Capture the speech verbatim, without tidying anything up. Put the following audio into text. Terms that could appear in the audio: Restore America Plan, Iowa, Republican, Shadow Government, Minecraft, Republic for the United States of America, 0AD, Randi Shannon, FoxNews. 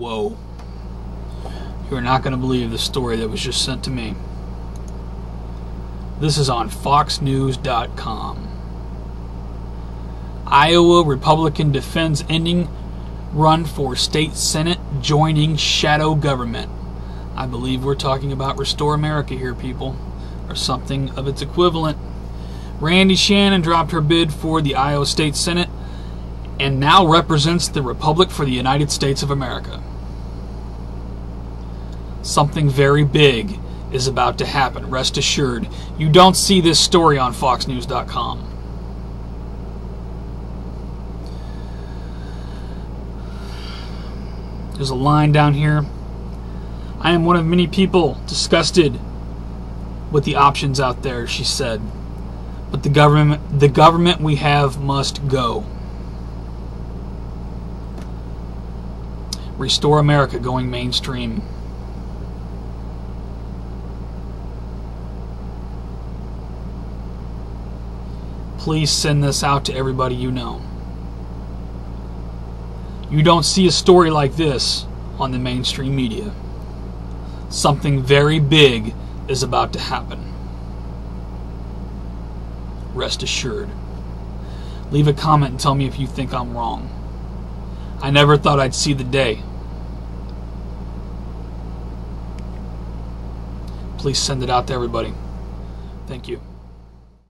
Whoa. You are not going to believe the story that was just sent to me. This is on Fox News dot com. Iowa Republican defends ending run for state senate, joining shadow government. I believe we're talking about Restore America here, people, or something of its equivalent. Randi Shannon dropped her bid for the Iowa State Senate and now represents the Republic for the United States of America. Something very big is about to happen, rest assured. You don't see this story on Fox News dot com. There's a line down here. I am one of many people disgusted with the options out there, she said. But the government, the government we have must go. Restore America going mainstream. Please send this out to everybody you know. You don't see a story like this on the mainstream media. Something very big is about to happen. Rest assured. Leave a comment and tell me if you think I'm wrong. I never thought I'd see the day. Please send it out to everybody. Thank you.